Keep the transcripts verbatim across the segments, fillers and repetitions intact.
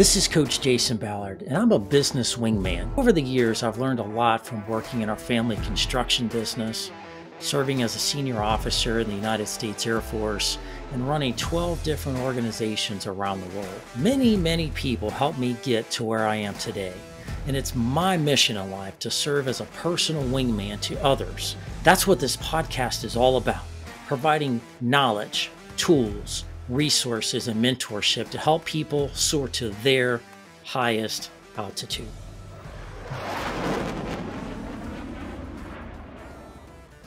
This is Coach Jason Ballard, and I'm a business wingman. Over the years, I've learned a lot from working in our family construction business, serving as a senior officer in the United States Air Force, and running twelve different organizations around the world. Many, many people helped me get to where I am today, and it's my mission in life to serve as a personal wingman to others. That's what this podcast is all about, providing knowledge, tools, resources, and mentorship to help people soar to their highest altitude.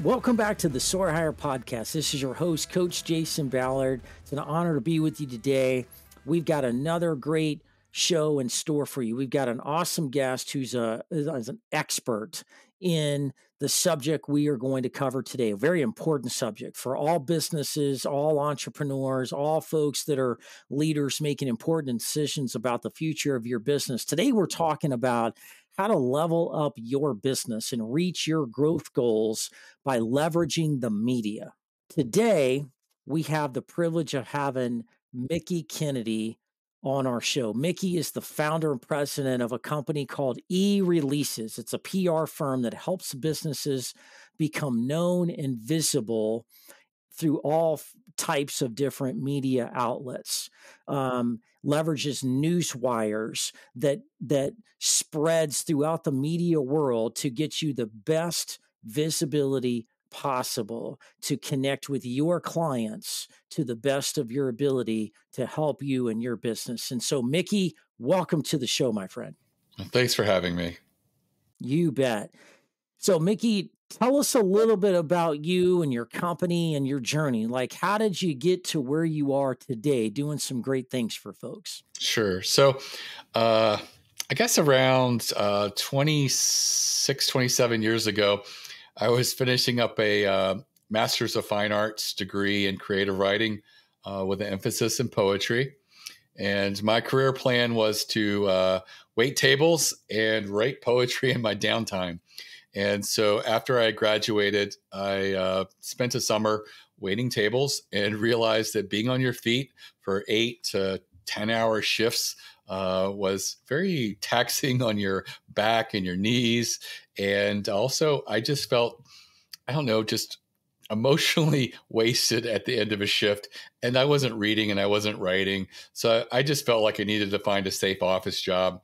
Welcome back to the Soar Higher podcast. This is your host, Coach Jason Ballard. It's an honor to be with you today. We've got another great show in store for you. We've got an awesome guest who's a is an expert in the subject we are going to cover today, a very important subject for all businesses, all entrepreneurs, all folks that are leaders making important decisions about the future of your business. Today, we're talking about how to level up your business and reach your growth goals by leveraging the media. Today, we have the privilege of having Mickie Kennedy on our show. Mickie is the founder and president of a company called e-Releases. It's a P R firm that helps businesses become known and visible through all types of different media outlets. Um, leverages newswires that that spreads throughout the media world to get you the best visibility possible to connect with your clients to the best of your ability to help you and your business. And so, Mickie, welcome to the show, my friend. Thanks for having me. You bet. So, Mickie, tell us a little bit about you and your company and your journey. Like, how did you get to where you are today doing some great things for folks? Sure. So, uh, I guess around uh, twenty-six, twenty-seven years ago, I was finishing up a uh, Master's of Fine Arts degree in creative writing uh, with an emphasis in poetry. And my career plan was to uh, wait tables and write poetry in my downtime. And so after I graduated, I uh, spent a summer waiting tables and realized that being on your feet for eight to ten hour shifts Uh, was very taxing on your back and your knees. And also I just felt, I don't know, just emotionally wasted at the end of a shift. And I wasn't reading and I wasn't writing. So I just felt like I needed to find a safe office job.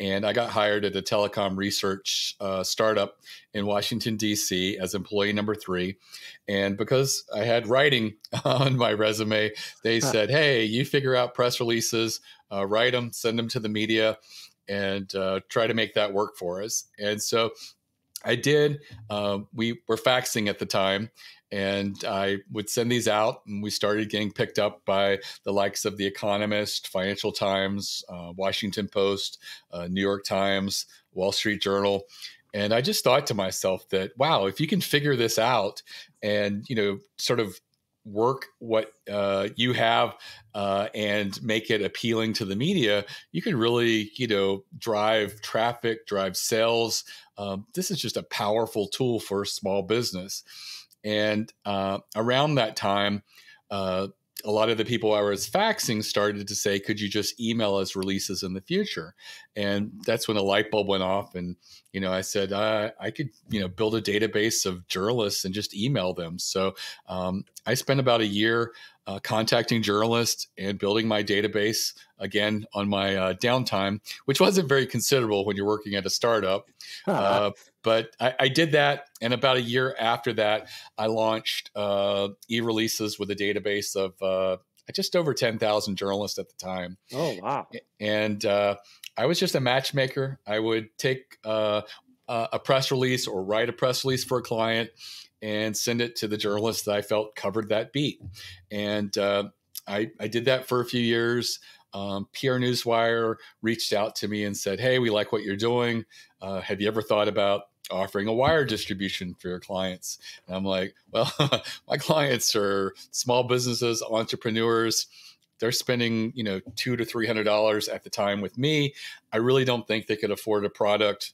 And I got hired at a telecom research uh, startup in Washington, D C as employee number three. And because I had writing on my resume, they huh. said, hey, you figure out press releases, uh, write them, send them to the media, and uh, try to make that work for us. And so I did. Uh, we were faxing at the time, and I would send these out, and we started getting picked up by the likes of The Economist, Financial Times, uh, Washington Post, uh, New York Times, Wall Street Journal. And I just thought to myself that, wow, if you can figure this out and, you know, sort of work what uh, you have uh, and make it appealing to the media, you can really, you know, drive traffic, drive sales. Um, this is just a powerful tool for small business. And uh, around that time, uh, a lot of the people I was faxing started to say, could you just email us releases in the future? And that's when a light bulb went off. And, you know, I said, uh, I could, you know, build a database of journalists and just email them. So um, I spent about a year uh, contacting journalists and building my database again on my uh, downtime, which wasn't very considerable when you're working at a startup. Uh-huh. Uh, but I, I did that. And about a year after that, I launched uh, e-Releases with a database of uh, just over ten thousand journalists at the time. Oh, wow. And uh, I was just a matchmaker. I would take uh, a press release or write a press release for a client and send it to the journalist that I felt covered that beat. And uh, I, I did that for a few years. Um, P R Newswire reached out to me and said, hey, we like what you're doing. Uh, have you ever thought about offering a wire distribution for your clients? And I'm like, well, my clients are small businesses, entrepreneurs. They're spending, you know, two to three hundred dollars at the time with me. I really don't think they could afford a product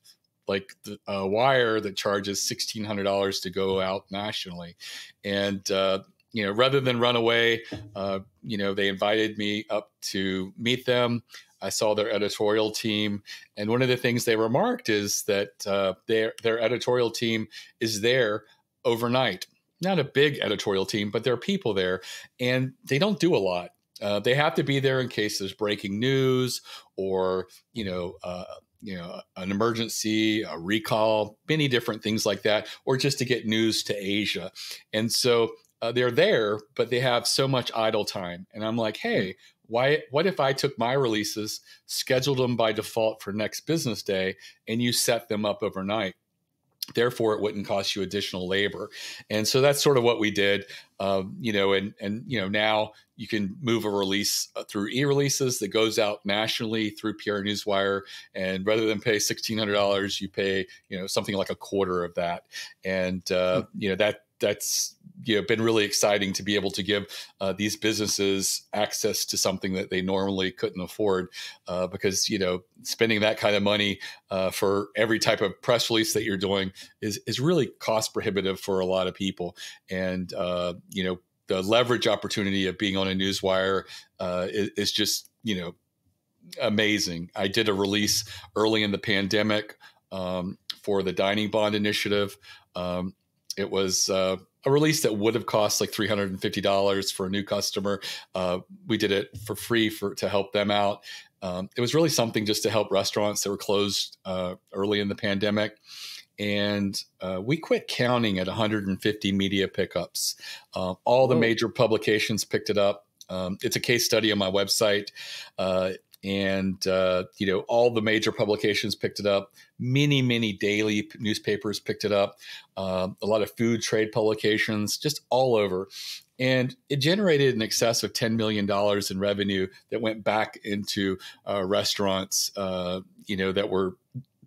like the uh, wire that charges sixteen hundred dollars to go out nationally. And uh, you know, rather than run away, uh, you know, they invited me up to meet them. I saw their editorial team. And one of the things they remarked is that uh, their, their editorial team is there overnight. Not a big editorial team, but there are people there, and they don't do a lot. Uh, they have to be there in case there's breaking news or, you know, uh, you know, an emergency, a recall, many different things like that, or just to get news to Asia. And so uh, they're there, but they have so much idle time. And I'm like, hey, why? What if I took my releases, scheduled them by default for next business day, and you set them up overnight? Therefore, it wouldn't cost you additional labor. And so that's sort of what we did, um, you know, and, and, you know, now you can move a release through e-Releases that goes out nationally through P R Newswire. And rather than pay sixteen hundred dollars, you pay, you know, something like a quarter of that. And, uh, mm-hmm. you know, that that's, you know, been really exciting to be able to give uh, these businesses access to something that they normally couldn't afford, uh, because, you know, spending that kind of money uh, for every type of press release that you're doing is, is really cost prohibitive for a lot of people. And, uh, you know, the leverage opportunity of being on a newswire uh, is, is just, you know, amazing. I did a release early in the pandemic um, for the Dining Bond Initiative. Um, it was, uh, a release that would have cost like three hundred fifty dollars for a new customer. Uh, we did it for free for to help them out. Um, it was really something just to help restaurants that were closed uh, early in the pandemic. And uh, we quit counting at one hundred fifty media pickups. Uh, all the major publications picked it up. Um, it's a case study on my website. Uh, And, uh, you know, all the major publications picked it up. Many, many daily newspapers picked it up. Uh, a lot of food trade publications, just all over. And it generated in excess of ten million dollars in revenue that went back into uh, restaurants, uh, you know, that were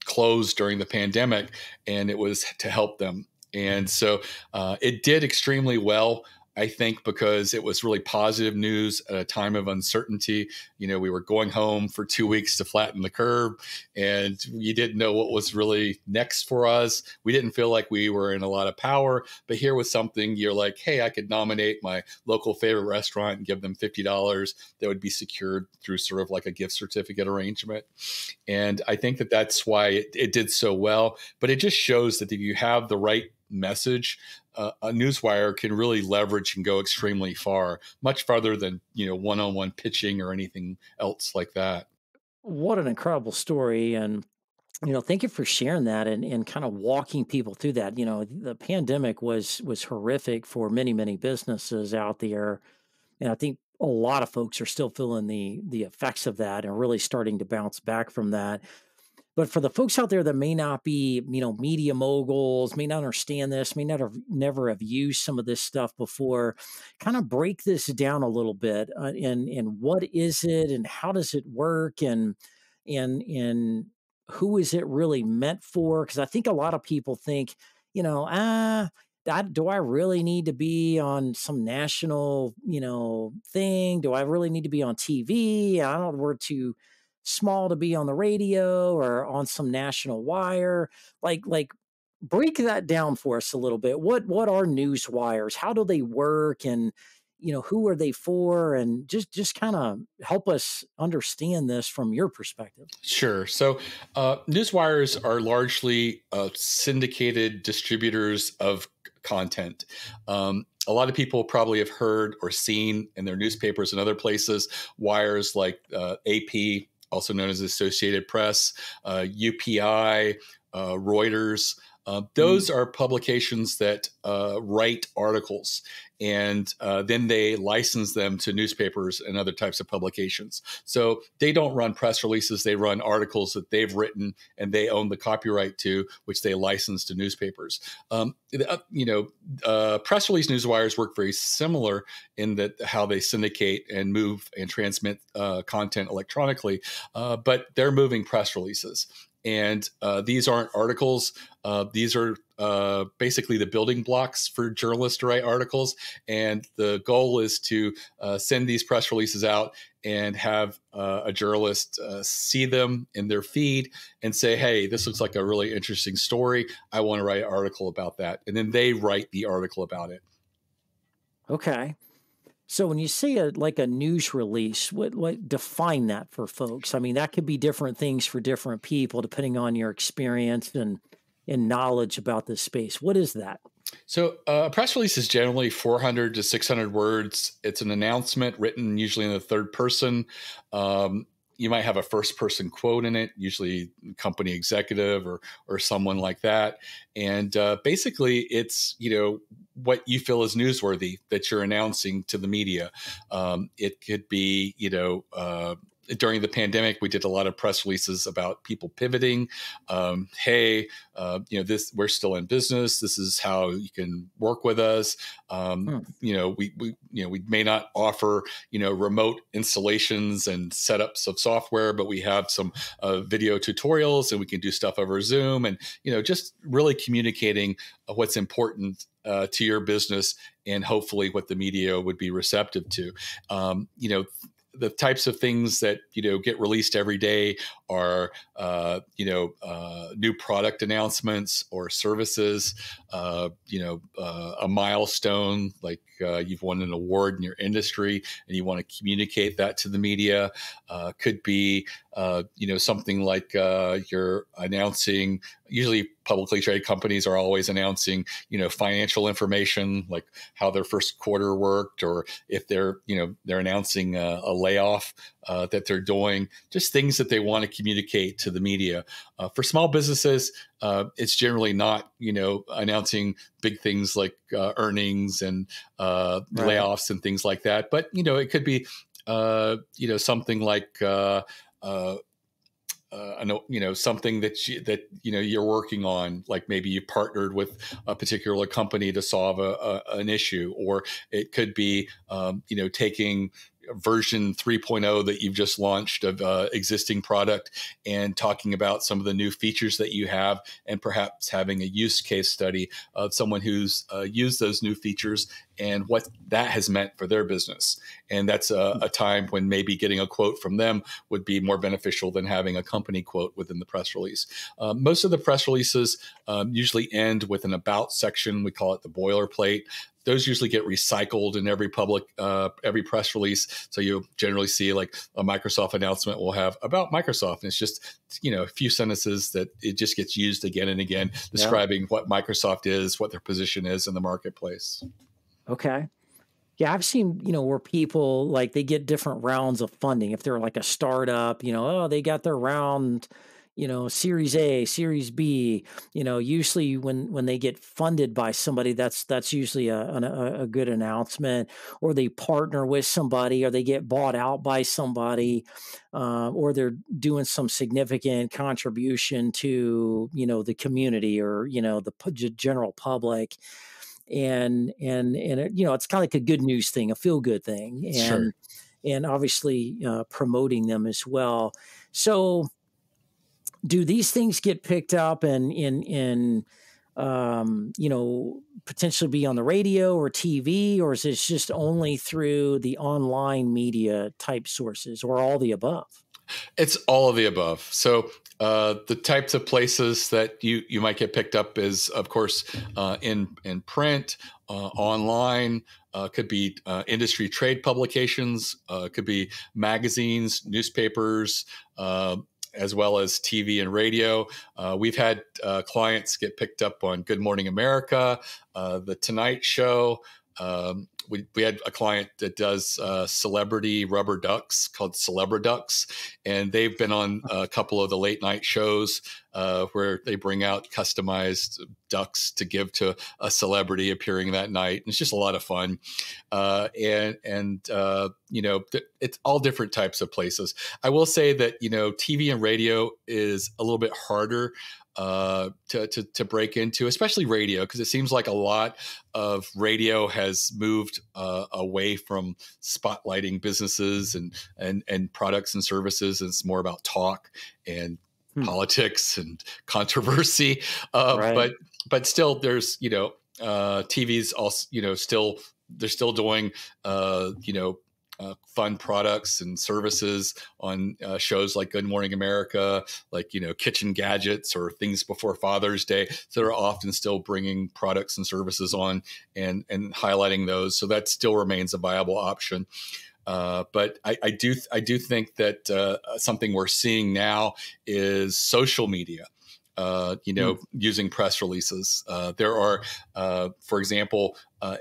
closed during the pandemic. And it was to help them. And so uh, it did extremely well, I think, because it was really positive news at a time of uncertainty. You know, we were going home for two weeks to flatten the curve, and we didn't know what was really next for us. We didn't feel like we were in a lot of power, but here was something you're like, hey, I could nominate my local favorite restaurant and give them fifty dollars that would be secured through sort of like a gift certificate arrangement. And I think that that's why it, it did so well, but it just shows that if you have the right message, uh, a newswire can really leverage and go extremely far, much farther than, you know, one-on-one pitching or anything else like that. What an incredible story. And, you know, thank you for sharing that and, and kind of walking people through that. You know, the pandemic was, was horrific for many, many businesses out there. And I think a lot of folks are still feeling the, the effects of that and really starting to bounce back from that. But for the folks out there that may not be, you know, media moguls, may not understand this, may not have never have used some of this stuff before, kind of break this down a little bit. Uh, and and what is it, and how does it work, and and and who is it really meant for? Because I think a lot of people think, you know, ah, I, do I really need to be on some national, you know, thing? Do I really need to be on T V? I don't know where to. Small to be on the radio or on some national wire. Like, like break that down for us a little bit. What, what are news wires? How do they work? And, you know, who are they for? And just, just kind of help us understand this from your perspective. Sure. So, uh, news wires are largely, uh, syndicated distributors of content. Um, A lot of people probably have heard or seen in their newspapers and other places wires like uh, A P, also known as Associated Press, uh, U P I, uh, Reuters. Uh, those mm. are publications that uh, write articles, and uh, then they license them to newspapers and other types of publications. So they don't run press releases. They run articles that they've written and they own the copyright to, which they license to newspapers. Um, you know, uh, press release newswires work very similar in that how they syndicate and move and transmit uh, content electronically, uh, but they're moving press releases. And uh, these aren't articles. Uh, these are uh, basically the building blocks for journalists to write articles. And the goal is to uh, send these press releases out and have uh, a journalist uh, see them in their feed and say, hey, this looks like a really interesting story. I want to write an article about that. And then they write the article about it. Okay. So when you see a like a news release, what, what define that for folks? I mean, that could be different things for different people depending on your experience and and knowledge about this space. What is that? So uh, a press release is generally four hundred to six hundred words. It's an announcement written usually in the third person. Um, you might have a first person quote in it, usually company executive or or someone like that. And uh, basically, it's you know. what you feel is newsworthy that you're announcing to the media. Um, it could be, you know, uh, during the pandemic, we did a lot of press releases about people pivoting. Um, hey, uh, you know, this we're still in business. This is how you can work with us. Um, hmm. You know, we we you know we may not offer you know remote installations and setups of software, but we have some uh, video tutorials, and we can do stuff over Zoom, and you know, just really communicating what's important Uh, to your business, and hopefully what the media would be receptive to. Um, you know, the types of things that, you know, get released every day are, uh, you know, uh, new product announcements or services, uh, you know, uh, a milestone, like uh, you've won an award in your industry and you want to communicate that to the media. Uh, could be, uh, you know, something like uh, you're announcing, usually publicly traded companies are always announcing, you know, financial information, like how their first quarter worked, or if they're, you know, they're announcing a, a layoff uh, that they're doing, just things that they want to communicate to the media. Uh, for small businesses, uh, it's generally not, you know, announcing big things like uh, earnings and uh, right. layoffs and things like that. But, you know, it could be, uh, you know, something like, uh, uh, Uh, you know, something that you, that, you know, you're working on, like maybe you partnered with a particular company to solve a, a, an issue, or it could be, um, you know, taking version three point oh that you've just launched of uh, existing product and talking about some of the new features that you have, and perhaps having a use case study of someone who's uh, used those new features and what that has meant for their business. And that's a, a time when maybe getting a quote from them would be more beneficial than having a company quote within the press release. Uh, most of the press releases um, usually end with an about section. We call it the boilerplate. Those usually get recycled in every public, uh, every press release. So you generally see like a Microsoft announcement will have about Microsoft. And it's just, you know, a few sentences that it just gets used again and again, describing yeah. what Microsoft is, what their position is in the marketplace. Okay. Yeah, I've seen, you know, where people, like, they get different rounds of funding. If they're like a startup, you know, oh, they got their round, you know, Series A, Series B, you know, usually when, when they get funded by somebody, that's, that's usually a, a, a good announcement, or they partner with somebody, or they get bought out by somebody, uh, or they're doing some significant contribution to, you know, the community or, you know, the general public. And, and, and, it, you know, it's kind of like a good news thing, a feel good thing, and, sure. and obviously uh, promoting them as well. So do these things get picked up and, in, in, um, you know, potentially be on the radio or T V, or is this just only through the online media type sources, or all the above? It's all of the above. So uh, the types of places that you, you might get picked up is, of course, uh, in, in print, uh, online, uh, could be uh, industry trade publications, uh, could be magazines, newspapers, uh, as well as T V and radio. Uh, we've had uh, clients get picked up on Good Morning America, uh, The Tonight Show. Um, we, we had a client that does uh, celebrity rubber ducks called CelebraDucks, and they've been on a couple of the late night shows uh, where they bring out customized ducks to give to a celebrity appearing that night. And it's just a lot of fun. Uh, and, and uh, you know, it's all different types of places. I will say that, you know, T V and radio is a little bit harder Uh, to, to, to break into, especially radio, because it seems like a lot of radio has moved uh, away from spotlighting businesses and, and, and products and services. And it's more about talk and hmm. politics and controversy. Uh, right. But, but still there's, you know, uh, T V's also, you know, still, they're still doing, uh, you know, uh, fun products and services on uh, shows like Good Morning America, like, you know, kitchen gadgets or things before Father's Day. So they're often still bringing products and services on and, and highlighting those. So that still remains a viable option. Uh, but I, I do I do think that uh, something we're seeing now is social media, uh, you know, mm. using press releases. Uh, there are, uh, for example, uh,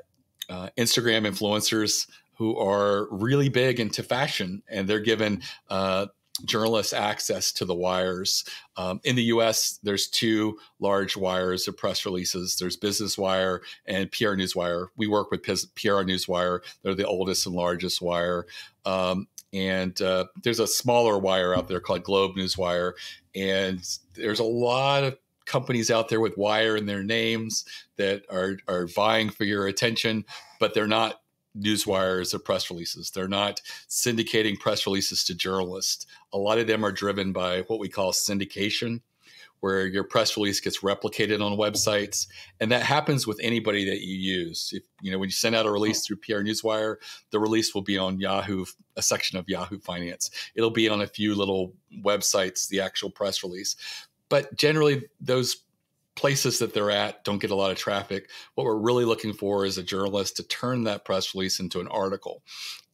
uh, Instagram influencers who are really big into fashion, and they're given uh, journalists access to the wires. Um, in the U S, there's two large wires of press releases. There's Business Wire and P R Newswire. We work with P R Newswire. They're the oldest and largest wire. Um, and uh, there's a smaller wire out there called Globe Newswire. And there's a lot of companies out there with wire in their names that are, are vying for your attention, but they're not newswires or press releases. They're not syndicating press releases to journalists. A lot of them are driven by what we call syndication, where your press release gets replicated on websites. And that happens with anybody that you use. If, you know, when you send out a release through P R Newswire, the release will be on Yahoo, a section of Yahoo Finance. It'll be on a few little websites, the actual press release. But generally, those places that they're at don't get a lot of traffic. What we're really looking for is a journalist to turn that press release into an article.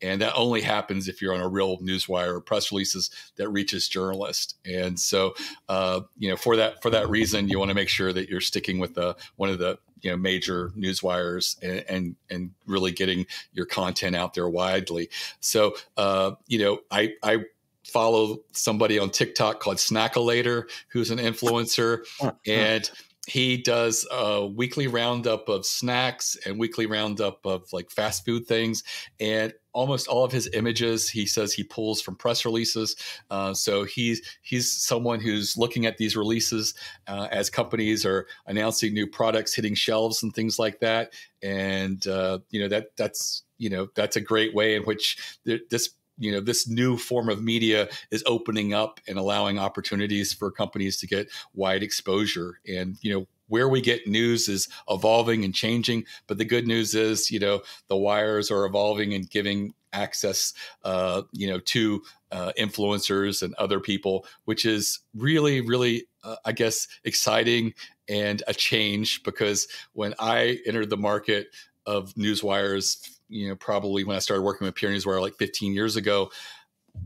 And that only happens if you're on a real newswire or press releases that reaches journalists. And so, uh, you know, for that, for that reason, you want to make sure that you're sticking with the, one of the, you know, major newswires and, and, and really getting your content out there widely. So, uh, you know, I, I, follow somebody on TikTok called Snackalator, who's an influencer, and he does a weekly roundup of snacks and weekly roundup of like fast food things. And almost all of his images, he says he pulls from press releases. Uh, so he's, he's someone who's looking at these releases uh, as companies are announcing new products, hitting shelves and things like that. And, uh, you know, that that's, you know, that's a great way in which th this you know, this new form of media is opening up and allowing opportunities for companies to get wide exposure. And, you know, where we get news is evolving and changing. But the good news is, you know, the wires are evolving and giving access, uh, you know, to uh, influencers and other people, which is really, really, uh, I guess, exciting and a change. Because when I entered the market of newswires, you know, probably when I started working with P R Newswire like fifteen years ago,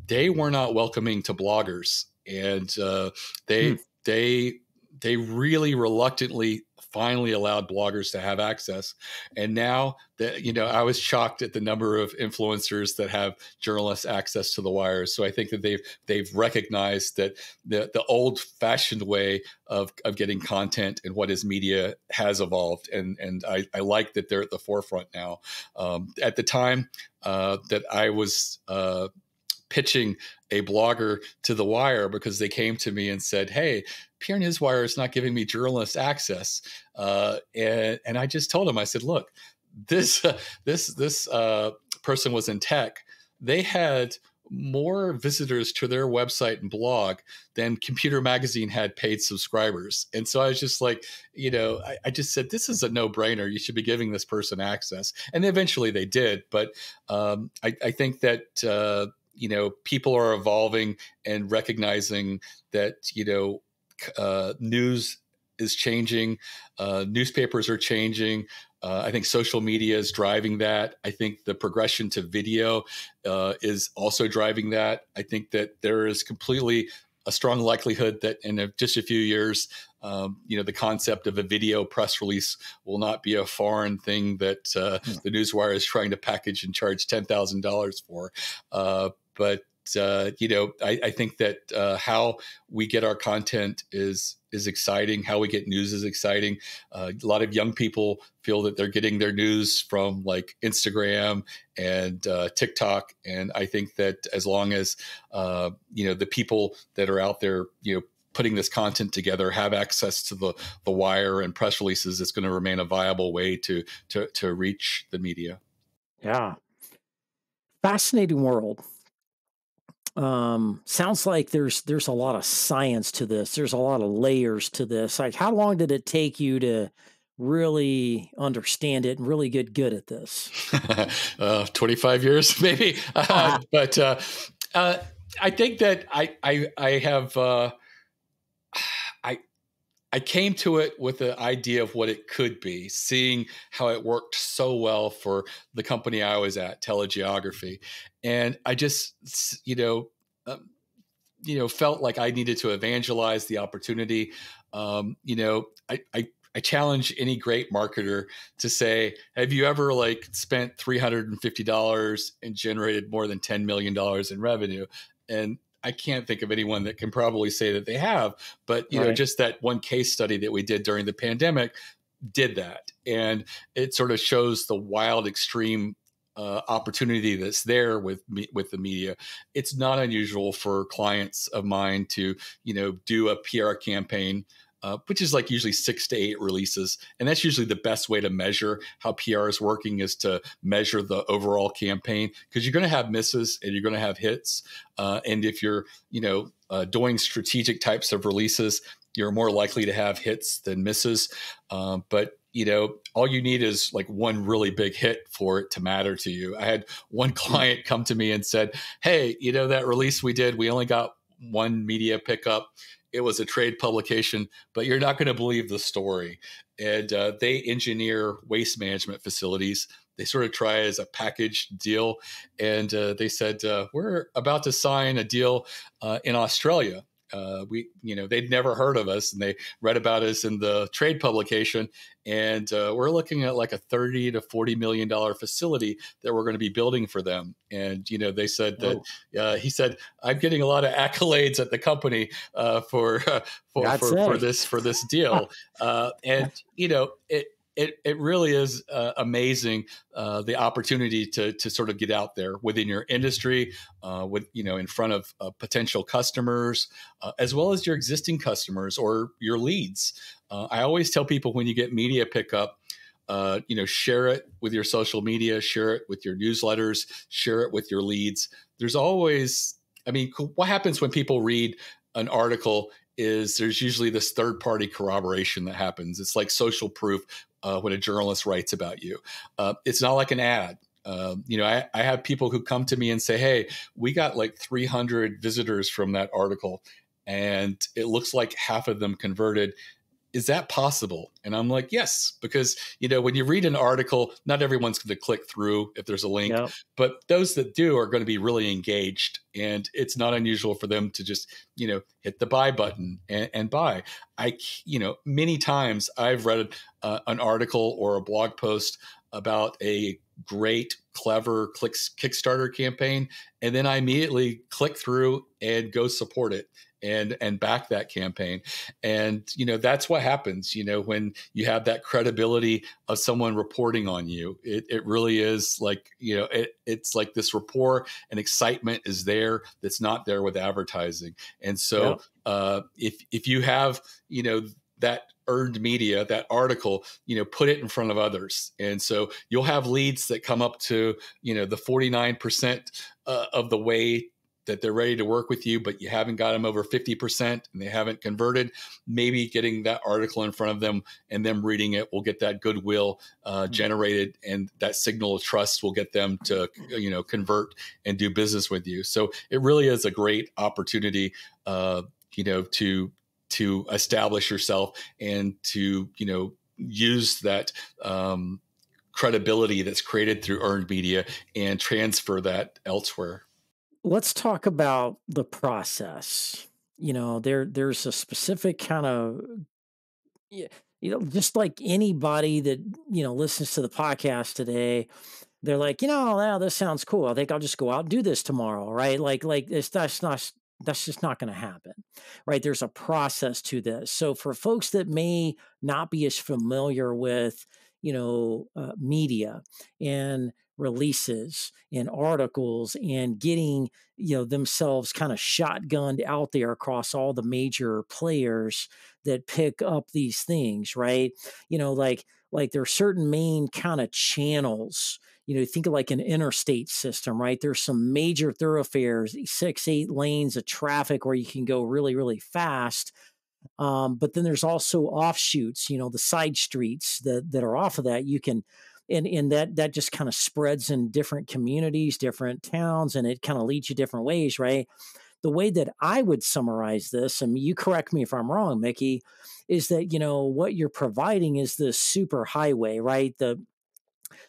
they were not welcoming to bloggers, and uh, they hmm. they they really reluctantly finally allowed bloggers to have access. And now that, you know, I was shocked at the number of influencers that have journalists access to the wires. So I think that they've they've recognized that the the old fashioned way of of getting content and what is media has evolved. And and I, I like that they're at the forefront now. Um, at the time uh, that I was uh, pitching a blogger to the wire, because they came to me and said, "Hey, P R Newswire is not giving me journalist access." Uh, and, and I just told them, I said, look, this, uh, this, this uh, person was in tech. They had more visitors to their website and blog than Computer Magazine had paid subscribers. And so I was just like, you know, I, I just said, this is a no brainer. You should be giving this person access. And eventually they did. But um, I, I think that, uh, you know, people are evolving and recognizing that, you know, uh, news is changing. Uh, newspapers are changing. Uh, I think social media is driving that. I think the progression to video uh, is also driving that. I think that there is completely a strong likelihood that in a, just a few years, um, you know, the concept of a video press release will not be a foreign thing that uh, yeah. the newswire is trying to package and charge ten thousand dollars for. Uh, but Uh, you know, I, I think that uh, how we get our content is is exciting. How we get news is exciting. Uh, a lot of young people feel that they're getting their news from like Instagram and uh, TikTok. And I think that as long as, uh, you know, the people that are out there, you know, putting this content together have access to the, the wire and press releases, it's going to remain a viable way to, to, to reach the media. Yeah. Fascinating world. Um, sounds like there's, there's a lot of science to this. There's a lot of layers to this. Like, how long did it take you to really understand it and really get good at this? uh, twenty-five years, maybe. Uh, uh-huh. But uh, uh, I think that I I, I have uh, I I came to it with the idea of what it could be, seeing how it worked so well for the company I was at, TeleGeography, and I just you know. Um, you know, felt like I needed to evangelize the opportunity. Um, you know, I, I, I challenge any great marketer to say, have you ever like spent three hundred fifty dollars and generated more than ten million dollars in revenue? And I can't think of anyone that can probably say that they have, but you right. know, just that one case study that we did during the pandemic did that. And it sort of shows the wild extreme Uh, opportunity that's there with me, with the media. It's not unusual for clients of mine to, you know, do a P R campaign, uh, which is like usually six to eight releases. And that's usually the best way to measure how P R is working, is to measure the overall campaign, because you're going to have misses and you're going to have hits. Uh, and if you're, you know, uh, doing strategic types of releases, you're more likely to have hits than misses. Um, but you know, all you need is like one really big hit for it to matter to you. I had one client come to me and said, hey, you know, that release we did, we only got one media pickup. It was a trade publication, but you're not going to believe the story. And uh, they engineer waste management facilities. They sort of try as a package deal. And uh, they said, uh, we're about to sign a deal uh, in Australia. Uh, we, you know, they'd never heard of us, and they read about us in the trade publication. And uh, we're looking at like a thirty to forty million dollars facility that we're going to be building for them. And, you know, they said that, uh, he said, I'm getting a lot of accolades at the company uh, for, uh, for, for, for this, for this deal. uh, and, you know, it, It, it really is uh, amazing, uh, the opportunity to, to sort of get out there within your industry, uh, with, you know, in front of uh, potential customers, uh, as well as your existing customers or your leads. Uh, I always tell people when you get media pickup, uh, you know, share it with your social media, share it with your newsletters, share it with your leads. There's always, I mean, what happens when people read an article is there's usually this third party corroboration that happens. It's like social proof. Uh, when a journalist writes about you, uh, it's not like an ad. Uh, you know, I, I have people who come to me and say, hey, we got like three hundred visitors from that article, and it looks like half of them converted. Is that possible? And I'm like, yes, because, you know, when you read an article, not everyone's going to click through if there's a link, no. but those that do are going to be really engaged. And it's not unusual for them to just, you know, hit the buy button and, and buy. I, you know, many times I've read uh, an article or a blog post about a great, clever clicks Kickstarter campaign, and then I immediately click through and go support it and and back that campaign. And, you know, that's what happens, you know, when you have that credibility of someone reporting on you. It, it really is like, you know, it, it's like this rapport and excitement is there that's not there with advertising. And so yeah. uh, if if you have, you know, that earned media, that article, you know, put it in front of others. And so you'll have leads that come up to, you know, the forty-nine percent uh, of the way that they're ready to work with you, but you haven't got them over fifty percent and they haven't converted. Maybe getting that article in front of them and them reading it will get that goodwill uh, generated, and that signal of trust will get them to, you know, convert and do business with you. So it really is a great opportunity, uh, you know, to, to establish yourself and to, you know, use that um, credibility that's created through earned media and transfer that elsewhere. Let's talk about the process. You know, there there's a specific kind of, you know, just like anybody that, you know, listens to the podcast today, they're like, you know, oh, this sounds cool. I think I'll just go out and do this tomorrow, right? Like, like it's, that's not, that's just not going to happen, right? There's a process to this. So for folks that may not be as familiar with, you know, uh, media and releases and articles and getting, you know, themselves kind of shotgunned out there across all the major players that pick up these things, right? You know, like, like there are certain main kind of channels, you know, think of like an interstate system, right? There's some major thoroughfares, six, eight lanes of traffic where you can go really, really fast. Um, but then there's also offshoots, you know, the side streets that, that are off of that. You can, and, and that, that just kind of spreads in different communities, different towns, and it kind of leads you different ways, right? The way that I would summarize this, and you correct me if I'm wrong, Mickie, is that, you know, what you're providing is this super highway, right? The,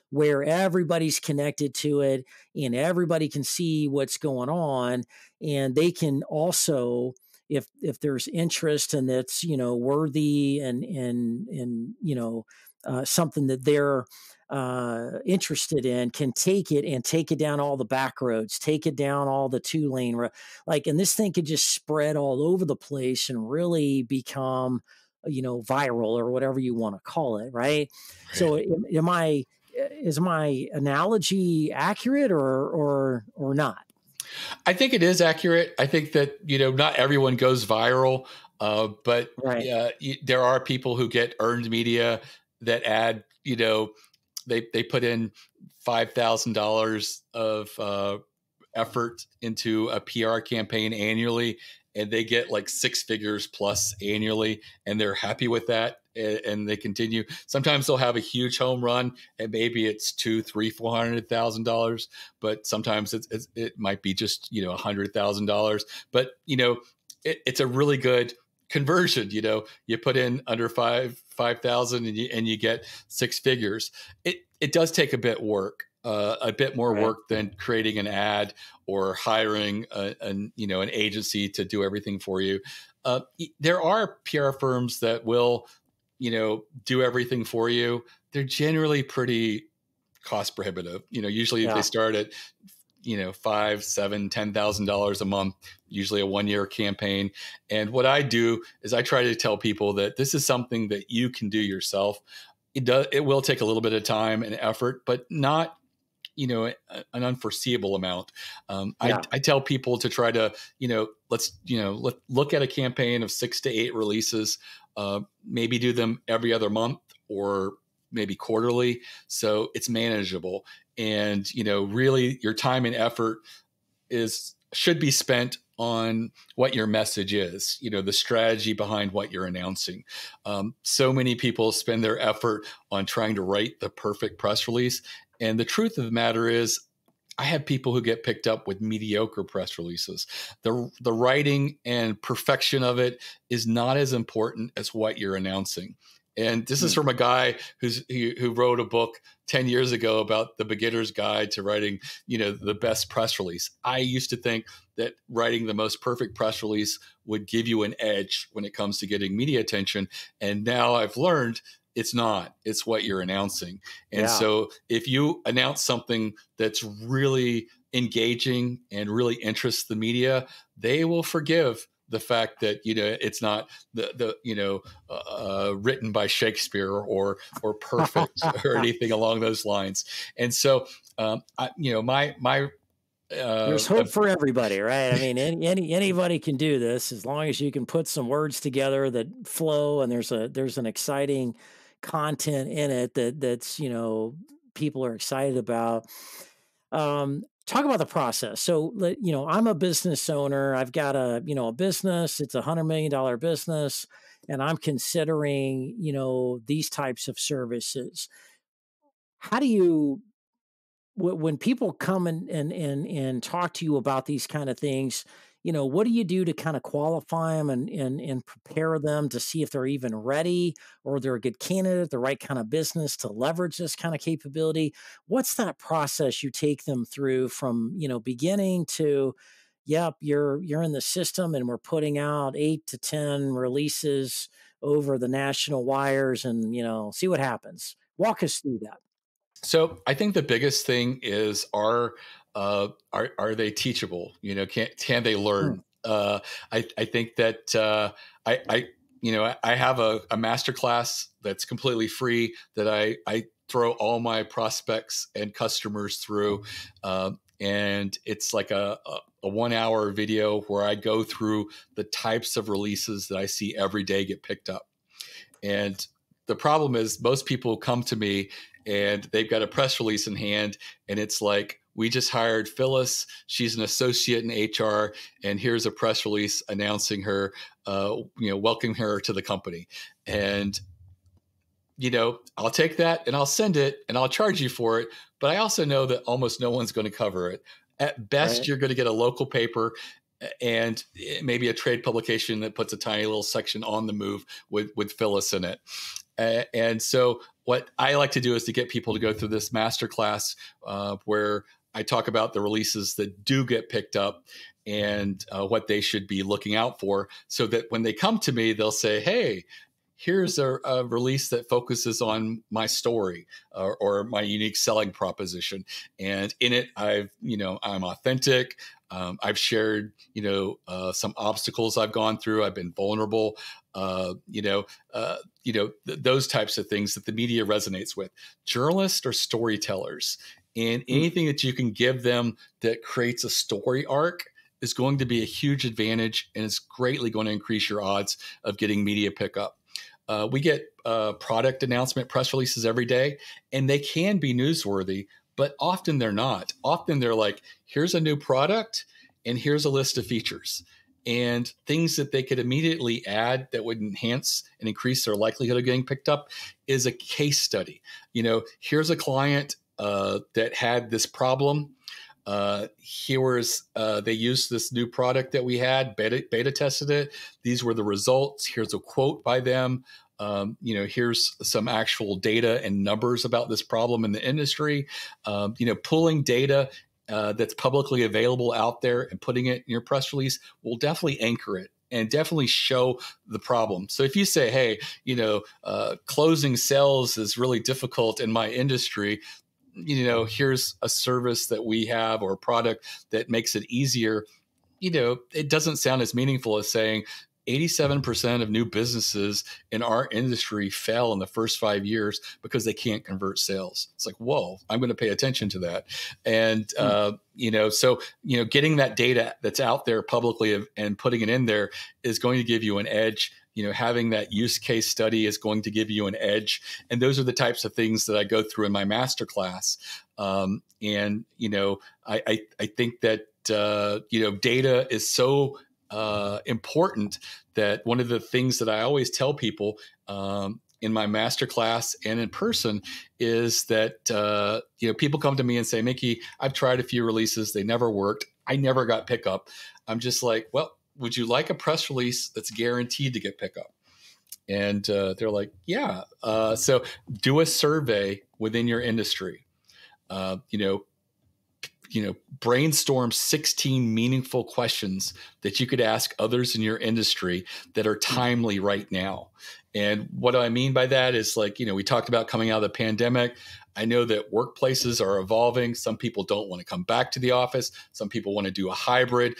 where everybody's connected to it and everybody can see what's going on, and they can also, if if there's interest and that's, you know, worthy and and and you know uh, something that they're uh, interested in, can take it and take it down all the back roads, take it down all the two lane road, like, and this thing could just spread all over the place and really become, you know, viral or whatever you want to call it, right? Right. So, am, am I? Is my analogy accurate or or or not? I think it is accurate. I think that, you know, not everyone goes viral, uh, but right. uh, you, there are people who get earned media that add, you know, they they put in five thousand dollars of uh, effort into a P R campaign annually, and they get like six figures plus annually, and they're happy with that. And they continue. Sometimes they'll have a huge home run, and maybe it's two, three, four hundred thousand dollars. But sometimes it's, it's, it might be just, you know, a hundred thousand dollars. But, you know, it, it's a really good conversion. You know, you put in under five five thousand, and you and you get six figures. It it does take a bit work, uh, a bit more right. work than creating an ad or hiring a, a you know an agency to do everything for you. Uh, there are P R firms that will, you know, do everything for you. They're generally pretty cost prohibitive. You know, usually yeah. if they start at, you know, five, seven, ten thousand dollars a month, usually a one-year campaign. And what I do is I try to tell people that this is something that you can do yourself. It does. It will take a little bit of time and effort, but not, you know, an unforeseeable amount. Um, yeah. I, I tell people to try to, you know, let's, you know, let, look at a campaign of six to eight releases. Uh, maybe do them every other month or maybe quarterly. So it's manageable. And, you know, really your time and effort is, should be spent on what your message is, you know, the strategy behind what you're announcing. Um, so many people spend their effort on trying to write the perfect press release. And the truth of the matter is, I have people who get picked up with mediocre press releases. The, the writing and perfection of it is not as important as what you're announcing. And this mm-hmm. is from a guy who's, who, who wrote a book ten years ago about the beginner's guide to writing, you know, the best press release. I used to think that writing the most perfect press release would give you an edge when it comes to getting media attention. And now I've learned it's not, it's what you're announcing. And yeah. so if you announce something that's really engaging and really interests the media, they will forgive the fact that, you know, it's not the, the, you know, uh, written by Shakespeare or, or perfect or anything along those lines. And so, um, I, you know, my, my, Uh, there's hope for everybody, right? I mean, any, any anybody can do this as long as you can put some words together that flow, and there's a there's an exciting content in it that that's you know people are excited about. Um, talk about the process. So, you know, I'm a business owner. I've got a you know a business. It's a hundred million dollar business, and I'm considering you know these types of services. How do you? When people come and, and, and, and talk to you about these kind of things, you know, what do you do to kind of qualify them and, and, and prepare them to see if they're even ready or they're a good candidate, the right kind of business to leverage this kind of capability? What's that process you take them through from, you know, beginning to, yep, you're, you're in the system and we're putting out eight to ten releases over the national wires and, you know, see what happens. Walk us through that. So I think the biggest thing is are uh, are are they teachable? You know, can can they learn? Hmm. Uh, I I think that uh, I I you know I have a, a masterclass that's completely free that I I throw all my prospects and customers through, uh, and it's like a, a a one hour video where I go through the types of releases that I see every day get picked up, and The problem is most people come to me and they've got a press release in hand and it's like, we just hired Phyllis. She's an associate in H R, and here's a press release announcing her, uh, you know, welcoming her to the company. And, you know, I'll take that and I'll send it and I'll charge you for it. But I also know that almost no one's going to cover it. At best, right. You're going to get a local paper and maybe a trade publication that puts a tiny little section on the move with, with Phyllis in it. Uh, and so what I like to do is to get people to go through this masterclass uh, where I talk about the releases that do get picked up and uh, what they should be looking out for, so that when they come to me, they'll say, hey, here's a, a release that focuses on my story or, or my unique selling proposition. And in it, I've, you know, I'm authentic. Um, I've shared, you know, uh, some obstacles I've gone through. I've been vulnerable, uh, you know, uh, you know, th- those types of things that the media resonates with. Journalists are storytellers, and anything that you can give them that creates a story arc is going to be a huge advantage, and it's greatly going to increase your odds of getting media pickup. Uh, we get uh, product announcement press releases every day, and they can be newsworthy, but often they're not. Often they're like, here's a new product, and here's a list of features and things that they could immediately add that would enhance and increase their likelihood of getting picked up is a case study. You know, here's a client Uh, that had this problem. Uh, here was, uh, they used this new product that we had, beta, beta tested it. These were the results. Here's a quote by them. Um, you know, here's some actual data and numbers about this problem in the industry. Um, you know, pulling data uh, that's publicly available out there and putting it in your press release will definitely anchor it and definitely show the problem. So if you say, hey, you know, uh, closing sales is really difficult in my industry, you know, here's a service that we have or a product that makes it easier. You know, it doesn't sound as meaningful as saying eighty-seven percent of new businesses in our industry fell in the first five years because they can't convert sales. It's like, whoa, I'm going to pay attention to that. And, uh, you know, so, you know, getting that data that's out there publicly and putting it in there is going to give you an edge. You know, having that use case study is going to give you an edge. And those are the types of things that I go through in my masterclass. Um, and, you know, I, I, I think that, uh, you know, data is so uh, important that one of the things that I always tell people um, in my masterclass and in person is that, uh, you know, people come to me and say, Mickie, I've tried a few releases. They never worked. I never got pickup. I'm just like, well, would you like a press release that's guaranteed to get pickup? And uh, they're like, yeah. Uh, so do a survey within your industry. Uh, you know, you know, brainstorm sixteen meaningful questions that you could ask others in your industry that are timely right now. And what do I mean by that is, like, you know, we talked about coming out of the pandemic. I know that workplaces are evolving. Some people don't want to come back to the office. Some people want to do a hybrid.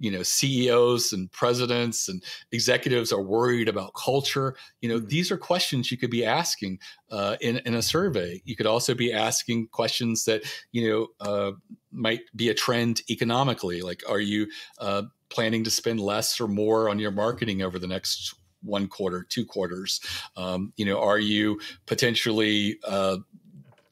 You know, C E Os and presidents and executives are worried about culture. You know, these are questions you could be asking uh, in, in a survey. You could also be asking questions that, you know, uh, might be a trend economically. Like, are you uh, planning to spend less or more on your marketing over the next one quarter, two quarters? Um, you know, are you potentially uh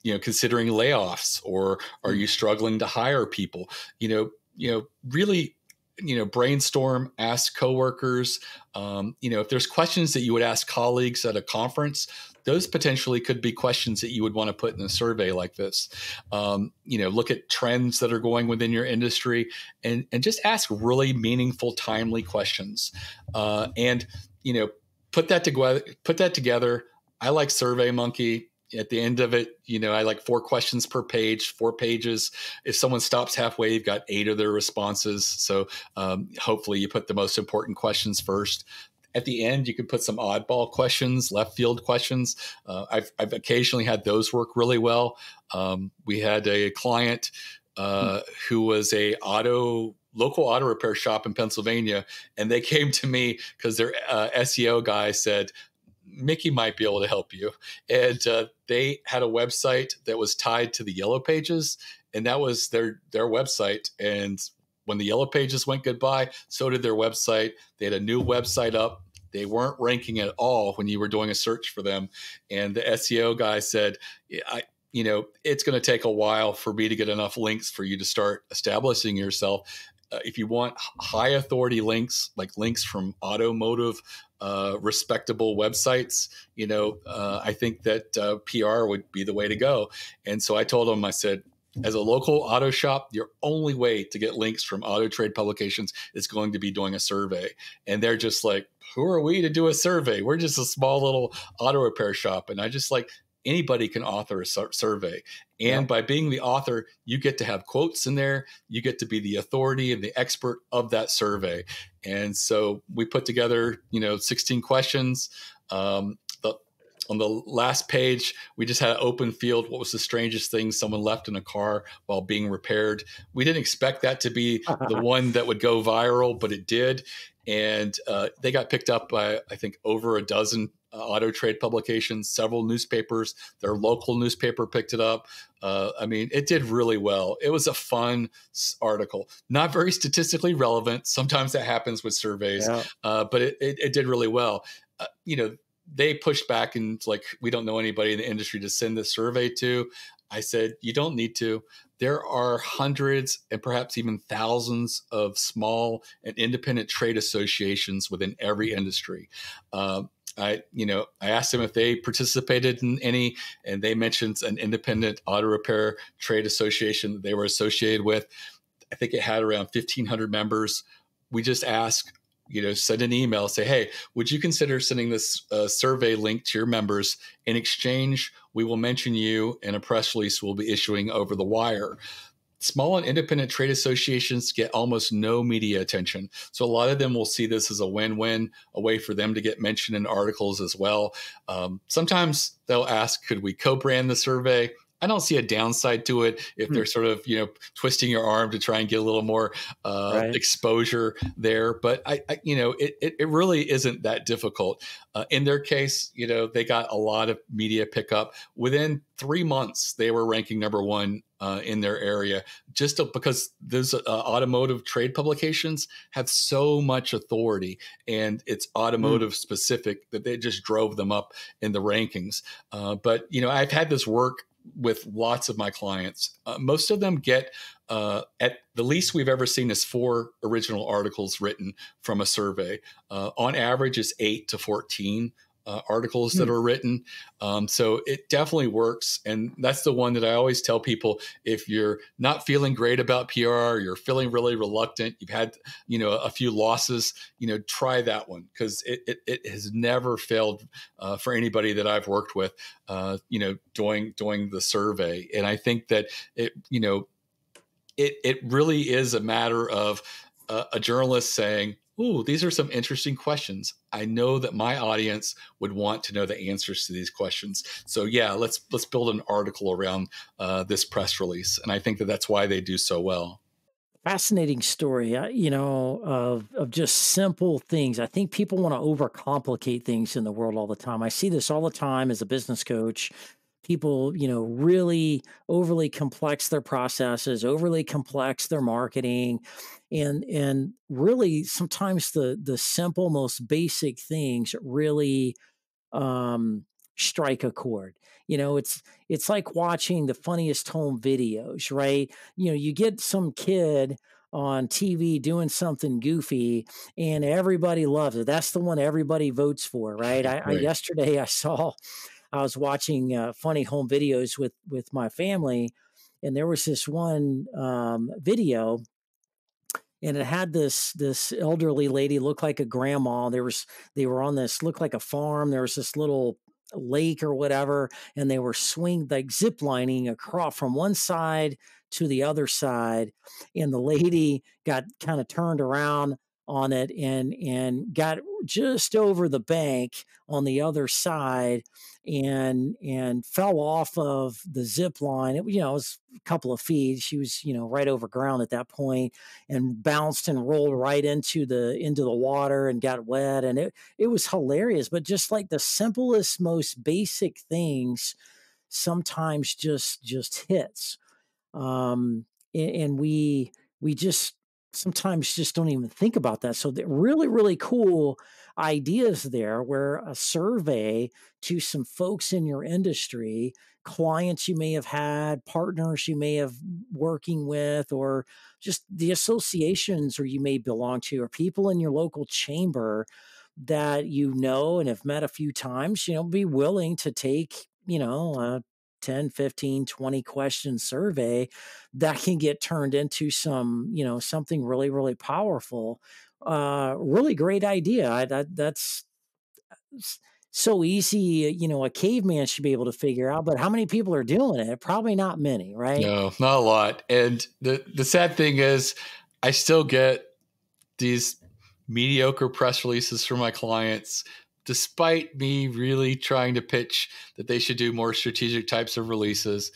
you know, considering layoffs, or are you struggling to hire people? You know, you know, really, you know, brainstorm, ask coworkers, um, you know, if there's questions that you would ask colleagues at a conference, those potentially could be questions that you would want to put in a survey like this. Um, you know, look at trends that are going within your industry, and, and just ask really meaningful, timely questions. Uh, and, you know, put that together, put that together. I like SurveyMonkey. At the end of it, you know, I like four questions per page, four pages. If someone stops halfway, you've got eight of their responses. So um, hopefully you put the most important questions first. At the end, you can put some oddball questions, left field questions. Uh, I've, I've occasionally had those work really well. Um, we had a client uh, mm-hmm. who was a auto local auto repair shop in Pennsylvania, and they came to me because their uh, S E O guy said, Mickie might be able to help you. And uh, they had a website that was tied to the Yellow Pages, and that was their, their website. And when the Yellow Pages went goodbye, so did their website. They had a new website up. They weren't ranking at all when you were doing a search for them. And the S E O guy said, I, you know, it's going to take a while for me to get enough links for you to start establishing yourself. Uh, if you want high authority links, like links from automotive, uh, respectable websites, you know, uh, I think that uh, P R would be the way to go. And so I told him, I said, as a local auto shop, your only way to get links from auto trade publications is going to be doing a survey. And they're just like, who are we to do a survey? We're just a small little auto repair shop. And I just like, anybody can author a sur- survey. And yeah. by being the author, you get to have quotes in there. You get to be the authority and the expert of that survey. And so we put together, you know, sixteen questions. Um, On the last page, we just had an open field. What was the strangest thing someone left in a car while being repaired? We didn't expect that to be the one that would go viral, but it did. And uh, they got picked up by, I think, over a dozen uh, auto trade publications, several newspapers. Their local newspaper picked it up. Uh, I mean, it did really well. It was a fun article, not very statistically relevant. Sometimes that happens with surveys, yeah. uh, but it, it, it did really well. Uh, you know, they pushed back and like, we don't know anybody in the industry to send this survey to. I said, you don't need to. There are hundreds and perhaps even thousands of small and independent trade associations within every industry. Um, I, you know, I asked them if they participated in any, and they mentioned an independent auto repair trade association that they were associated with. I think it had around fifteen hundred members. We just asked, you know, send an email, say, hey, would you consider sending this uh, survey link to your members? In exchange, we will mention you in a press release we'll be issuing over the wire. Small and independent trade associations get almost no media attention. So a lot of them will see this as a win-win, a way for them to get mentioned in articles as well. Um, sometimes they'll ask, could we co-brand the survey? I don't see a downside to it if they're sort of, you know, twisting your arm to try and get a little more uh, right. exposure there. But, I, I you know, it, it, it really isn't that difficult. Uh, in their case, you know, they got a lot of media pickup. Within three months, they were ranking number one uh, in their area, just to, because those uh, automotive trade publications have so much authority and it's automotive mm. specific that they just drove them up in the rankings. Uh, but, you know, I've had this work with lots of my clients. Uh, most of them get, uh, at the least we've ever seen is four original articles written from a survey. Uh, on average, it's eight to fourteen uh, articles hmm. that are written. Um, so it definitely works. And that's the one that I always tell people, if you're not feeling great about P R, you're feeling really reluctant, you've had, you know, a few losses, you know, try that one. Cause it, it, it has never failed uh, for anybody that I've worked with, uh, you know, doing, doing the survey. And I think that it, you know, it, it really is a matter of uh, a journalist saying, ooh, these are some interesting questions. I know that my audience would want to know the answers to these questions. So yeah, let's let's build an article around uh, this press release, and I think that that's why they do so well. Fascinating story, you know, of of just simple things. I think people want to overcomplicate things in the world all the time. I see this all the time as a business coach. People, you know, really overly complex their processes, overly complex their marketing, and and really sometimes the the simple, most basic things really um, strike a chord. You know, it's it's like watching the funniest home videos, right? You know, you get some kid on T V doing something goofy and everybody loves it. That's the one everybody votes for, right? I, right. I yesterday I saw. I was watching uh, funny home videos with, with my family, and there was this one um, video, and it had this, this elderly lady, looked like a grandma. There was, they were on this, looked like a farm. There was this little lake or whatever, and they were swing, like zip lining across from one side to the other side. And the lady got kind of turned around on it and, and got just over the bank on the other side and, and fell off of the zip line. It, you know, it was a couple of feet. She was, you know, right over ground at that point and bounced and rolled right into the, into the water and got wet. And it, it was hilarious, but just like the simplest, most basic things sometimes just, just hits. Um, and, and we, we just, sometimes just don't even think about that. So they're really, really cool ideas there, where a survey to some folks in your industry, clients you may have had, partners you may have working with, or just the associations or you may belong to, or people in your local chamber that you know and have met a few times, you know, be willing to take, you know, a ten, fifteen, twenty question survey that can get turned into some, you know, something really, really powerful. Uh, really great idea. I, that, that's so easy, you know, a caveman should be able to figure out, but how many people are doing it? Probably not many, right? No, not a lot. And the, the sad thing is I still get these mediocre press releases from my clients, despite me really trying to pitch that they should do more strategic types of releases.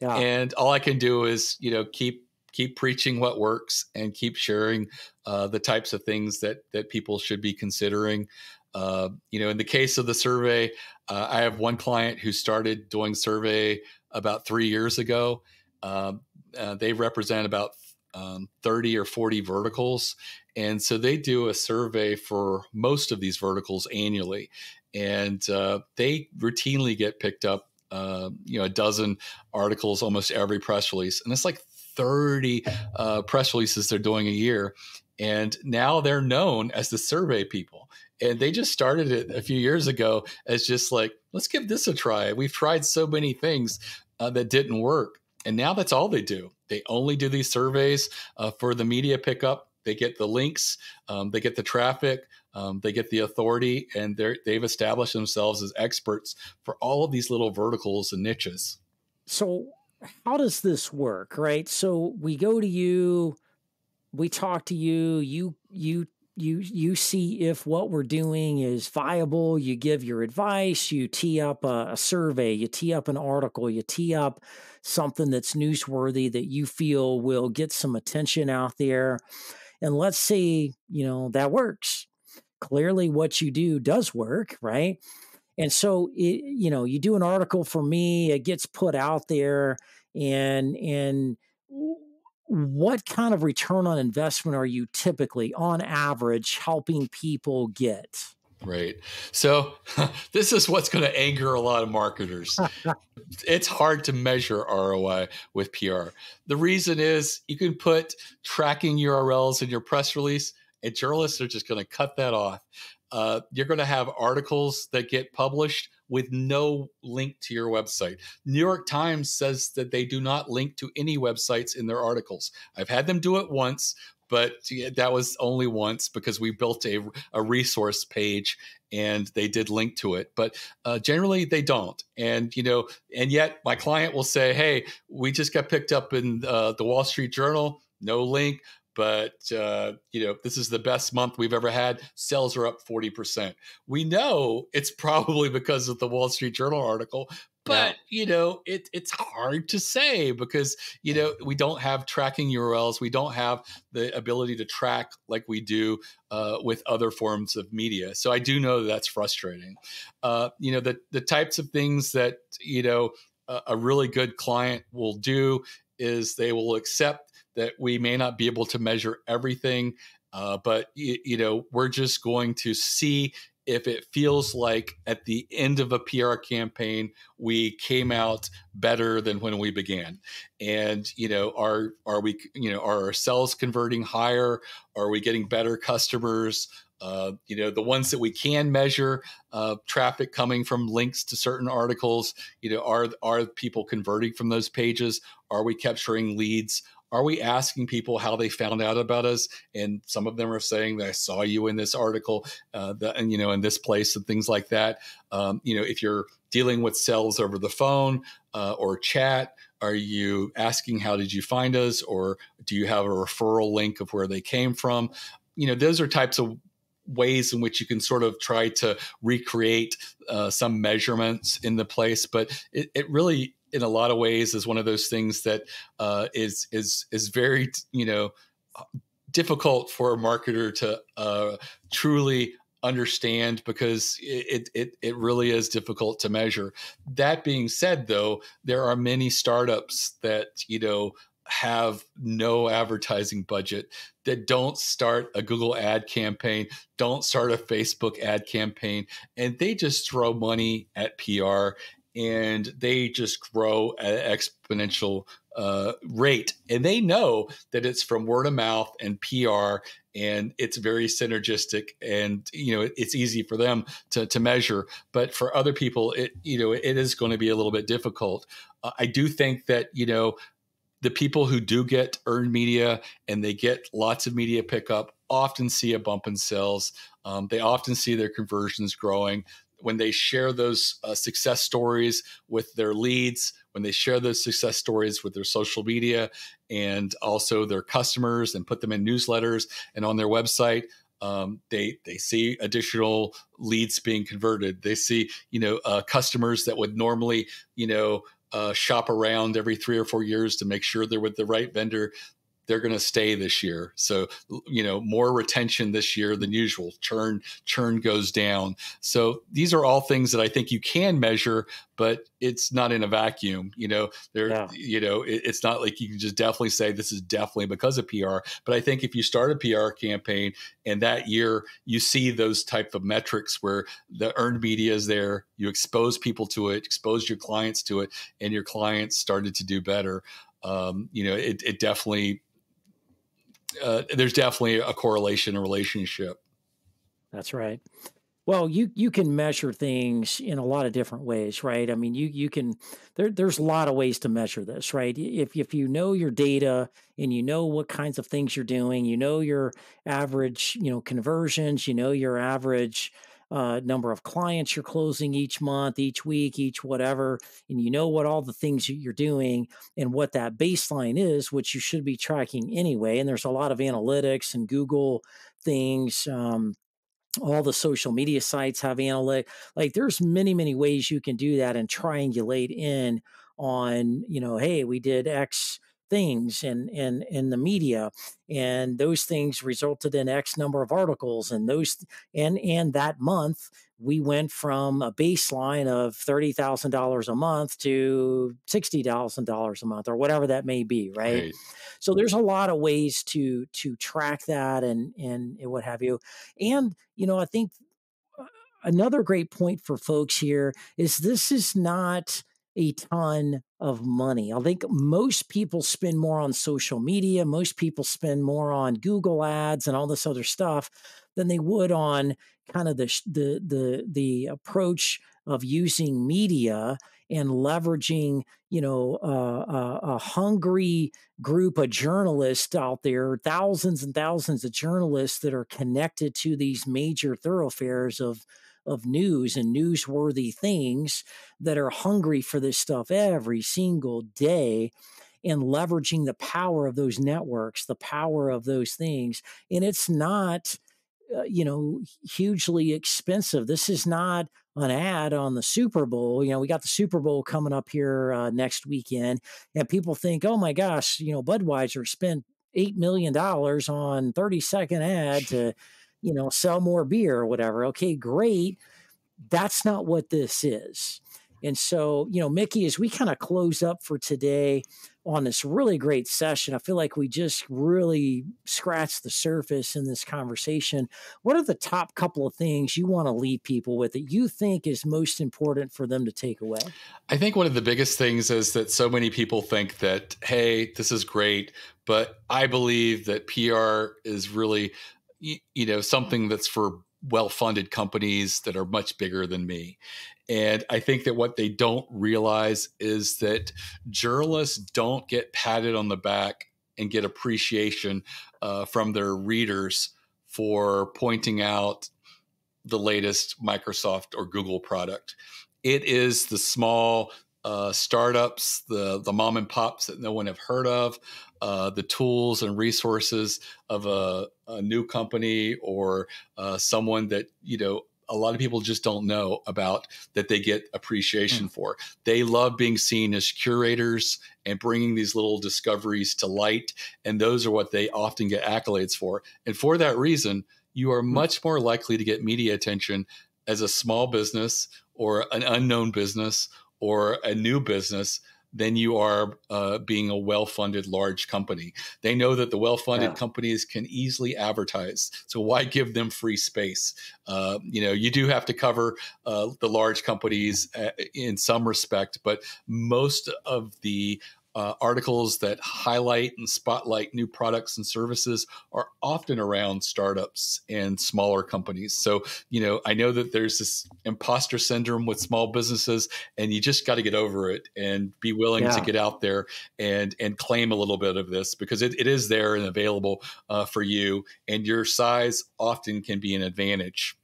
Yeah. And all I can do is, you know, keep, keep preaching what works and keep sharing uh, the types of things that, that people should be considering. Uh, you know, in the case of the survey, uh, I have one client who started doing survey about three years ago. Um, uh, they represent about um, thirty or forty verticals. And so they do a survey for most of these verticals annually, and uh, they routinely get picked up, uh, you know, a dozen articles, almost every press release. And it's like thirty uh, press releases they're doing a year. And now they're known as the survey people. And they just started it a few years ago as just like, let's give this a try. We've tried so many things uh, that didn't work. And now that's all they do. They only do these surveys uh, for the media pickup. They get the links, um, they get the traffic, um, they get the authority, and they've established themselves as experts for all of these little verticals and niches. So how does this work, right? So we go to you, we talk to you, you, you, you, you see if what we're doing is viable, you give your advice, you tee up a, a survey, you tee up an article, you tee up something that's newsworthy that you feel will get some attention out there. And let's say, you know, that works. Clearly what you do does work, right? And so, it, you know, you do an article for me, it gets put out there, and, and what kind of return on investment are you typically, on average, helping people get? Right. So this is what's going to anger a lot of marketers. It's hard to measure R O I with P R. The reason is you can put tracking U R Ls in your press release, and journalists are just going to cut that off. Uh, you're going to have articles that get published with no link to your website. New York Times says that they do not link to any websites in their articles. I've had them do it once, but that was only once because we built a, a resource page and they did link to it. But uh, generally they don't. And, you know, and yet my client will say, hey, we just got picked up in uh, the Wall Street Journal, no link. But, uh, you know, this is the best month we've ever had. Sales are up forty percent. We know it's probably because of the Wall Street Journal article. But, you know, it, it's hard to say because, you know, we don't have tracking U R Ls. We don't have the ability to track like we do uh, with other forms of media. So I do know that that's frustrating. Uh, you know, the, the types of things that, you know, a, a really good client will do is they will accept that we may not be able to measure everything, uh, but, you, you know, we're just going to see if it feels like at the end of a P R campaign, we came out better than when we began. And, you know, are, are we, you know, are our sales converting higher? Are we getting better customers? Uh, you know, the ones that we can measure, uh, traffic coming from links to certain articles, you know, are, are people converting from those pages? Are we capturing leads? Are we asking people how they found out about us? And some of them are saying that I saw you in this article, uh, the, and, you know, in this place and things like that. Um, you know, if you're dealing with sales over the phone uh, or chat, are you asking how did you find us? Or do you have a referral link of where they came from? You know, those are types of ways in which you can sort of try to recreate uh, some measurements in the place, but it, it really, in a lot of ways, is one of those things that uh, is is is very, you know, difficult for a marketer to uh, truly understand because it, it it really is difficult to measure. That being said, though, there are many startups that, you know, have no advertising budget, that don't start a Google ad campaign, don't start a Facebook ad campaign, and they just throw money at P R and they just grow at an exponential uh, rate. And they know that it's from word of mouth and P R, and it's very synergistic, and, you know, it's easy for them to, to measure. But for other people, it, you know, it is going to be a little bit difficult. Uh, I do think that, you know, the people who do get earned media and they get lots of media pickup often see a bump in sales. Um, they often see their conversions growing. When they share those uh, success stories with their leads, when they share those success stories with their social media and also their customers and put them in newsletters and on their website, um, they they see additional leads being converted. They see, you know, uh, customers that would normally, you know, Uh, shop around every three or four years to make sure they're with the right vendor, they're going to stay this year. So, you know, more retention this year than usual. Churn, churn goes down. So these are all things that I think you can measure, but it's not in a vacuum. You know, there, yeah. you know, it, it's not like you can just definitely say this is definitely because of P R. But I think if you start a P R campaign and that year you see those type of metrics where the earned media is there, you expose people to it, expose your clients to it, and your clients started to do better. Um, you know, it, it definitely. Uh, there's definitely a correlation, a relationship. That's right. Well, you, you can measure things in a lot of different ways, right? I mean, you, you can, there, there's a lot of ways to measure this, right? If, if you know your data and you know what kinds of things you're doing, you know, your average, you know, conversions, you know, your average, uh, number of clients you're closing each month, each week, each whatever, and you know what all the things you're doing and what that baseline is, which you should be tracking anyway. And there's a lot of analytics and Google things. Um, all the social media sites have analytics. Like there's many, many ways you can do that and triangulate in on, you know, hey, we did X things and in, in, in the media, and those things resulted in X number of articles, and those and and that month we went from a baseline of thirty thousand dollars a month to sixty thousand dollars a month or whatever that may be, right? right? So there's a lot of ways to to track that and and what have you. And you know, I think another great point for folks here is this is not a ton of money. I think most people spend more on social media. Most people spend more on Google ads and all this other stuff than they would on kind of the, the, the, the approach of using media and leveraging, you know, uh, a, a hungry group of journalists out there, thousands and thousands of journalists that are connected to these major thoroughfares of of news and newsworthy things that are hungry for this stuff every single day, and leveraging the power of those networks, the power of those things. And it's not, uh, you know, hugely expensive. This is not an ad on the Super Bowl. You know, we got the Super Bowl coming up here uh, next weekend, and people think, oh my gosh, you know, Budweiser spent eight million dollars on thirty second ad to, you know, sell more beer or whatever. Okay, great. That's not what this is. And so, you know, Mickie, as we kind of close up for today on this really great session, I feel like we just really scratched the surface in this conversation. What are the top couple of things you want to leave people with that you think is most important for them to take away? I think one of the biggest things is that so many people think that, hey, this is great, but I believe that P R is really, you know, something that's for well-funded companies that are much bigger than me. And I think that what they don't realize is that journalists don't get patted on the back and get appreciation uh, from their readers for pointing out the latest Microsoft or Google product. It is the small uh, startups, the, the mom and pops that no one have heard of, Uh, the tools and resources of a, a new company or uh, someone that, you know, a lot of people just don't know about, that they get appreciation mm. for. They love being seen as curators and bringing these little discoveries to light. And those are what they often get accolades for. And for that reason, you are mm. much more likely to get media attention as a small business or an unknown business or a new business then you are uh, being a well-funded large company. They know that the well-funded yeah. companies can easily advertise. So why give them free space? Uh, you know, you do have to cover uh, the large companies uh, in some respect, but most of the Uh, articles that highlight and spotlight new products and services are often around startups and smaller companies. So, you know, I know that there's this imposter syndrome with small businesses, and you just got to get over it and be willing yeah. to get out there and and claim a little bit of this, because it, it is there and available uh, for you, and your size often can be an advantage.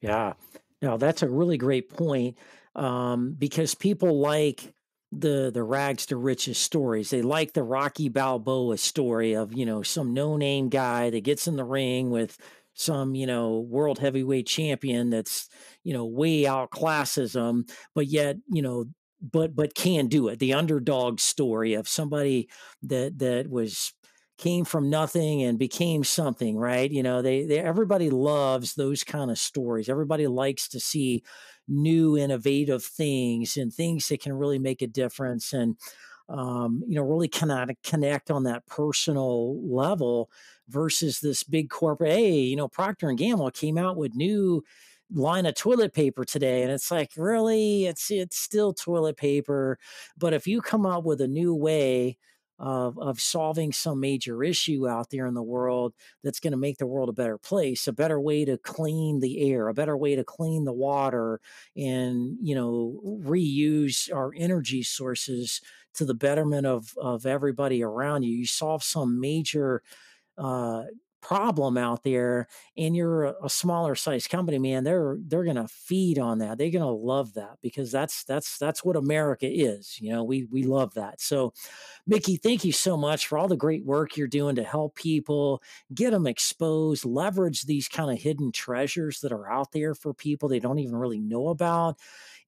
Yeah, no, that's a really great point, um, because people like the the rags to riches stories. They like the Rocky Balboa story of, you know, some no-name guy that gets in the ring with some, you know, world heavyweight champion that's, you know, way outclasses him, but yet, you know, but but can do it. The underdog story of somebody that that was came from nothing and became something, right? You know, they, they everybody loves those kind of stories. Everybody likes to see new innovative things and things that can really make a difference, and um, you know, really kind of connect on that personal level versus this big corporate. Hey, you know, Procter and Gamble came out with new line of toilet paper today, and it's like, really, it's it's still toilet paper. But if you come up with a new way of of solving some major issue out there in the world that's going to make the world a better place, a better way to clean the air, a better way to clean the water, and, you know, reuse our energy sources to the betterment of of everybody around you. You solve some major uh problem out there, and you're a, a smaller size company, man, they're they're gonna feed on that. They're gonna love that, because that's that's that's what America is. You know, we we love that. So, Mickie, thank you so much for all the great work you're doing to help people, get them exposed, leverage these kind of hidden treasures that are out there for people they don't even really know about,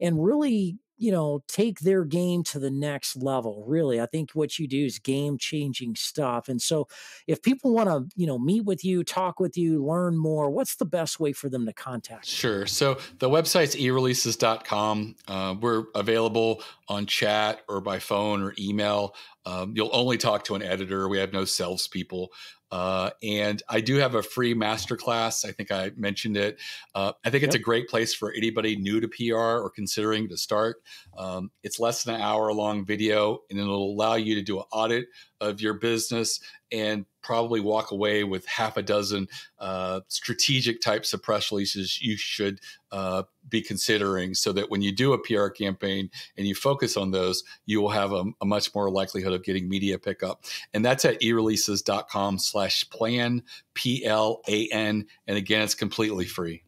and really, you know, take their game to the next level. Really, I think what you do is game-changing stuff. And so if people want to, you know, meet with you, talk with you, learn more, what's the best way for them to contact you? Sure. So the website's e releases dot com. Uh, we're available on chat or by phone or email. Um, you'll only talk to an editor. We have no salespeople. Uh, and I do have a free masterclass. I think I mentioned it. Uh, I think it's yep. a great place for anybody new to P R or considering to start. Um, it's less than an hour long video, and it'll allow you to do an audit of your business and probably walk away with half a dozen uh, strategic types of press releases you should uh, be considering, so that when you do a P R campaign and you focus on those, you will have a, a much more likelihood of getting media pickup. And that's at e releases dot com slash plan, P L A N. And again, it's completely free.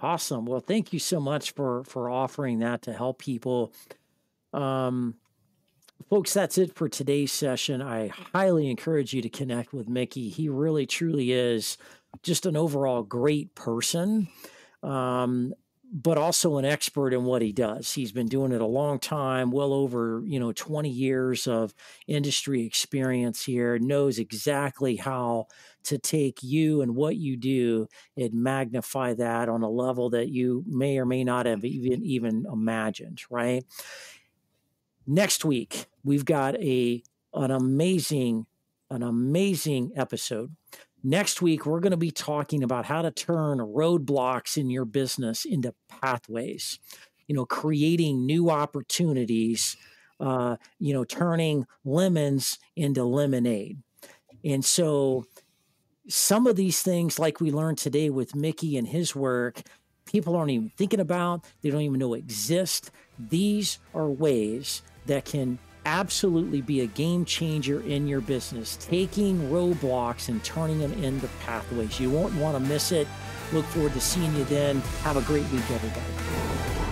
Awesome. Well, thank you so much for, for offering that to help people. Um, Folks, that's it for today's session. I highly encourage you to connect with Mickie. He really, truly is just an overall great person, um, but also an expert in what he does. He's been doing it a long time, well over, you know, twenty years of industry experience here, knows exactly how to take you and what you do and magnify that on a level that you may or may not have even, even imagined, right? Next week, we've got a an amazing, an amazing episode. Next week, we're going to be talking about how to turn roadblocks in your business into pathways, you know, creating new opportunities, uh, you know, turning lemons into lemonade. And so some of these things, like we learned today with Mickie and his work, people aren't even thinking about, they don't even know exist. These are ways that can absolutely be a game changer in your business, taking roadblocks and turning them into pathways. You won't want to miss it. Look forward to seeing you then. Have a great week, everybody.